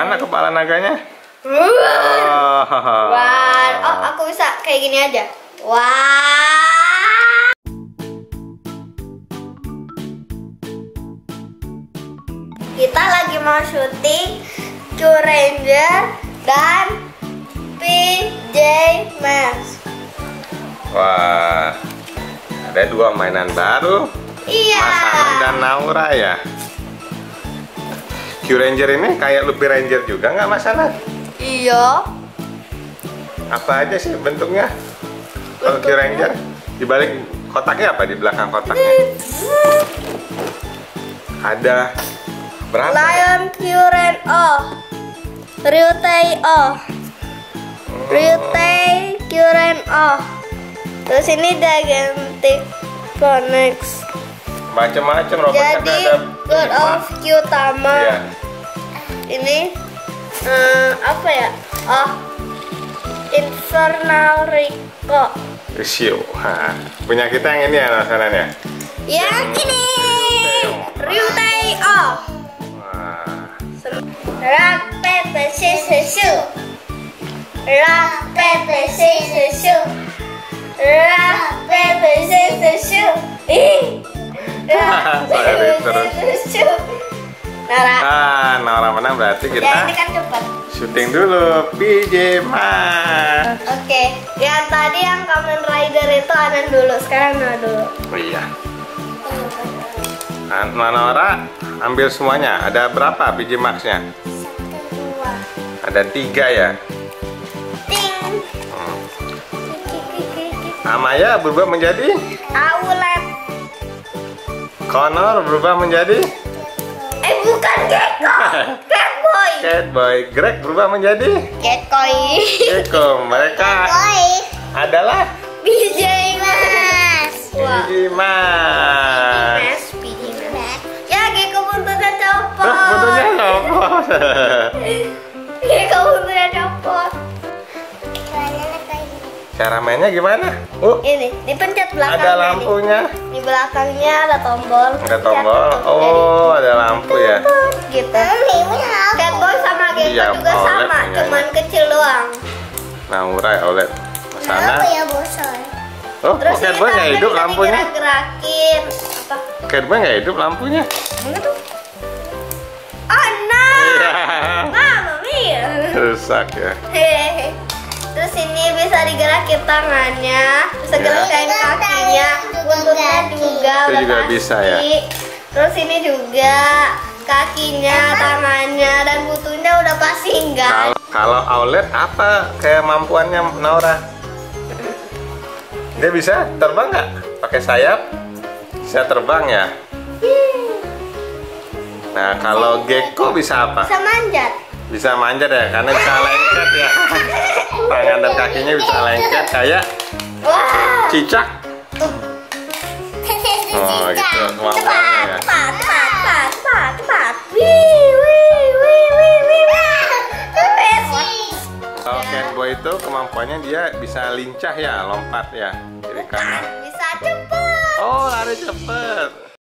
Mana kepala naganya? Oh, aku bisa kayak gini aja. Kita lagi mau syuting Q-Ranger dan PJ Masks. Wah, ada dua mainan baru. Iya. Mas Hanan dan Naura ya. Q-Ranger ini kayak Lupi Ranger juga nggak masalah? Iya. Apa aja sih bentuknya? Kalau Q-Ranger di balik kotaknya apa? Di belakang kotaknya? Ada berapa? Lion Q-Ranger, Ryutei Q-Ranger. Terus ini Gigantic Connects. Macam-macam robotnya ada. God of Q-Tama. Iya. Ini apa ya? Infernal Rico. Risio. Punya kita yang ini ya masalahnya. Yang ini. Ryutei O. Rock paper scissors shoot. Rock paper scissors shoot. Rock paper scissors shoot. Nah, Naura menang berarti kita syuting dulu PJ Masks. Oke, yang tadi yang Kamen Rider itu Hanan dulu, sekarang Naura dulu. Oh iya. Naura ambil semuanya. Ada berapa PJ Masks-nya? Ada 3 ya. Namanya berubah menjadi Owlet. Connor berubah menjadi bukan Gecko. Catboy. Catboy. Greg berubah menjadi Gecko. Mereka adalah PJ Masks. Ya, Gecko buntutnya copot. Gecko buntutnya copot. Cara mainnya gimana? Ini dipencet belakang. Ada lampunya. Di belakangnya ada tombol. Oh, ada lampu ya. Gitu. Catboy sama Gecko juga sama, cuman kecil doang. Naura ya Owlet. Sana. Oh, Catboy nggak hidup lampunya. Gerakin. Catboy nggak hidup lampunya. Oh no. Mama mia. Rusak ya. Terus ini bisa digerakin tangannya, bisa gerakin kakinya, buntutnya juga udah pasti. Terus ini juga kakinya, tangannya, dan buntutnya udah pasti enggak. Kalau Owlet apa kemampuannya Naura? Dia bisa terbang nggak? Pakai sayap? Bisa terbang ya? Nah kalau Gecko bisa apa? Bisa manjat. Bisa manjat ya, karena bisa lengket ya. Tangan dan kakinya bisa lengket kayak cicak. Oh gitu. Tepat. Kalau Catboy itu kemampuannya dia bisa lincah ya, lompat ya. Jadi karena bisa cepet. Oh, lari cepet.